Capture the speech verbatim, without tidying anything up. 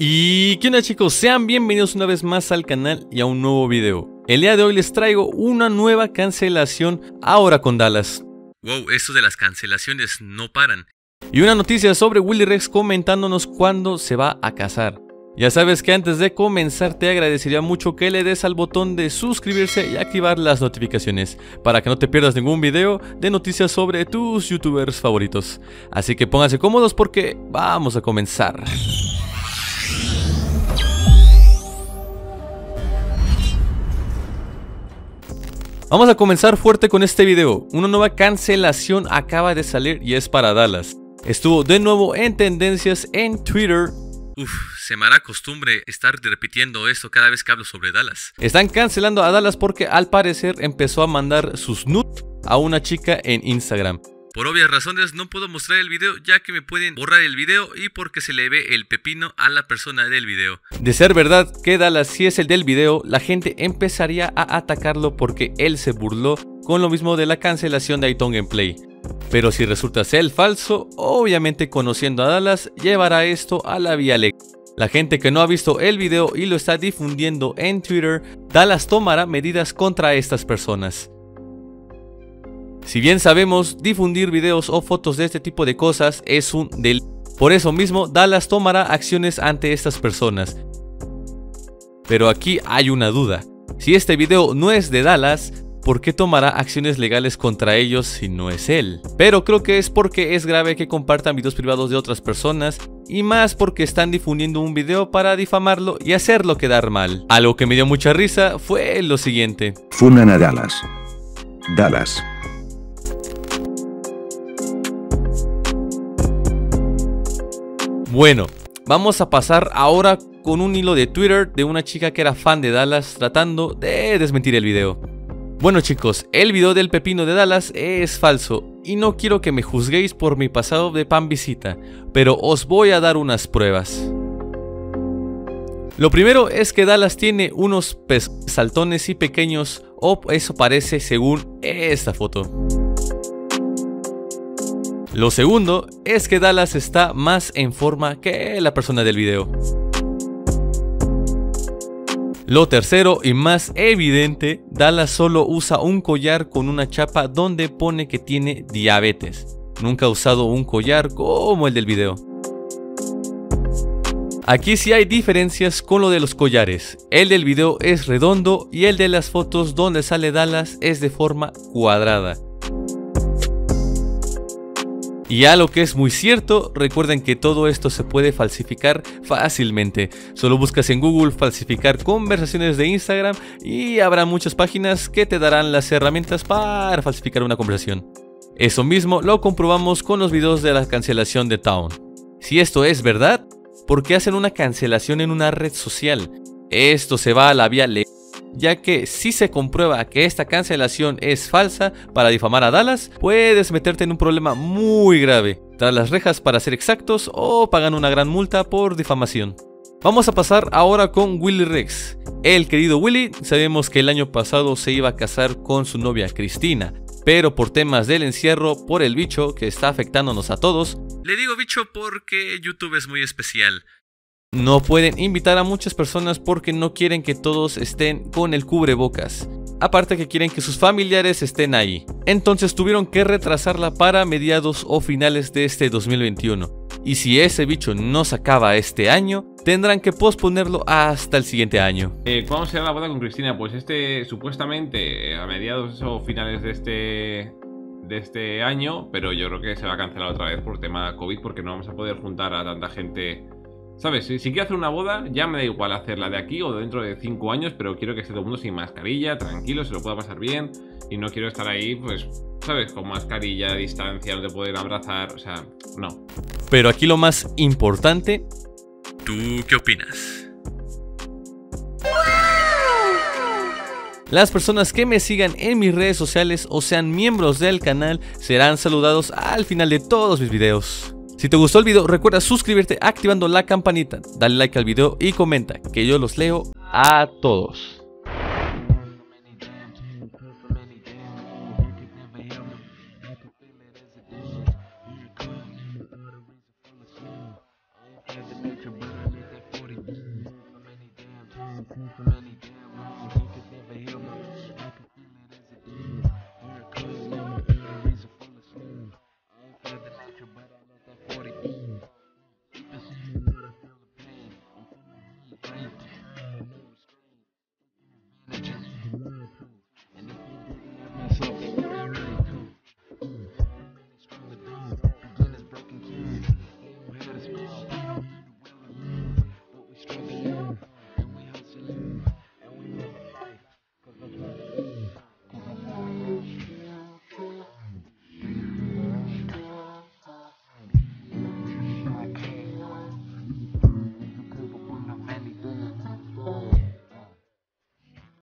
Y qué onda chicos, sean bienvenidos una vez más al canal y a un nuevo video. El día de hoy les traigo una nueva cancelación ahora con Dalas. Wow, esto de las cancelaciones no paran. Y una noticia sobre Willy Rex comentándonos cuándo se va a casar. Ya sabes que antes de comenzar te agradecería mucho que le des al botón de suscribirse y activar las notificaciones para que no te pierdas ningún video de noticias sobre tus youtubers favoritos. Así que pónganse cómodos porque vamos a comenzar. Vamos a comenzar fuerte con este video. Una nueva cancelación acaba de salir y es para Dalas. Estuvo de nuevo en tendencias en Twitter. Uf, se me hará costumbre estar repitiendo esto cada vez que hablo sobre Dalas. Están cancelando a Dalas porque al parecer empezó a mandar sus nudes a una chica en Instagram. Por obvias razones no puedo mostrar el video ya que me pueden borrar el video y porque se le ve el pepino a la persona del video. De ser verdad que Dalas sí es el del video, la gente empezaría a atacarlo porque él se burló con lo mismo de la cancelación de iTunes Gameplay. Pero si resulta ser el falso, obviamente conociendo a Dalas llevará esto a la vía legal. La gente que no ha visto el video y lo está difundiendo en Twitter, Dalas tomará medidas contra estas personas. Si bien sabemos, difundir videos o fotos de este tipo de cosas es un delito. Por eso mismo, Dalas tomará acciones ante estas personas. Pero aquí hay una duda. Si este video no es de Dalas, ¿por qué tomará acciones legales contra ellos si no es él? Pero creo que es porque es grave que compartan videos privados de otras personas y más porque están difundiendo un video para difamarlo y hacerlo quedar mal. Algo que me dio mucha risa fue lo siguiente. Funan a Dalas. Dalas. Bueno, vamos a pasar ahora con un hilo de Twitter de una chica que era fan de Dalas tratando de desmentir el video. Bueno chicos, el video del pepino de Dalas es falso y no quiero que me juzguéis por mi pasado de pan visita, pero os voy a dar unas pruebas. Lo primero es que Dalas tiene unos pez saltones y pequeños, o eso parece según esta foto. Lo segundo es que Dalas está más en forma que la persona del video. Lo tercero y más evidente, Dalas solo usa un collar con una chapa donde pone que tiene diabetes. Nunca ha usado un collar como el del video. Aquí sí hay diferencias con lo de los collares. El del video es redondo y el de las fotos donde sale Dalas es de forma cuadrada. Y a lo que es muy cierto, recuerden que todo esto se puede falsificar fácilmente. Solo buscas en Google falsificar conversaciones de Instagram y habrá muchas páginas que te darán las herramientas para falsificar una conversación. Eso mismo lo comprobamos con los videos de la cancelación de Town. Si esto es verdad, ¿por qué hacen una cancelación en una red social? Esto se va a la vía legal, ya que si se comprueba que esta cancelación es falsa para difamar a Dalas, puedes meterte en un problema muy grave, tras las rejas para ser exactos, o pagan una gran multa por difamación. Vamos a pasar ahora con Willy Rex. El querido Willy, sabemos que el año pasado se iba a casar con su novia Cristina, pero por temas del encierro por el bicho que está afectándonos a todos, le digo bicho porque YouTube es muy especial. No pueden invitar a muchas personas porque no quieren que todos estén con el cubrebocas. Aparte que quieren que sus familiares estén ahí. Entonces tuvieron que retrasarla para mediados o finales de este dos mil veintiuno. Y si ese bicho no se acaba este año, tendrán que posponerlo hasta el siguiente año. Eh, ¿Cuándo será la boda con Cristina? Pues este, supuestamente a mediados o finales de este... de este año. Pero yo creo que se va a cancelar otra vez por tema COVID porque no vamos a poder juntar a tanta gente... ¿Sabes? Si, si quiero hacer una boda, ya me da igual hacerla de aquí o dentro de cinco años, pero quiero que esté todo el mundo sin mascarilla, tranquilo, se lo pueda pasar bien. Y no quiero estar ahí, pues, ¿sabes? Con mascarilla, distancia, no te pueden abrazar, o sea, no. Pero aquí lo más importante, ¿tú qué opinas? Las personas que me sigan en mis redes sociales o sean miembros del canal serán saludados al final de todos mis videos. Si te gustó el video, recuerda suscribirte activando la campanita, dale like al video y comenta, que yo los leo a todos.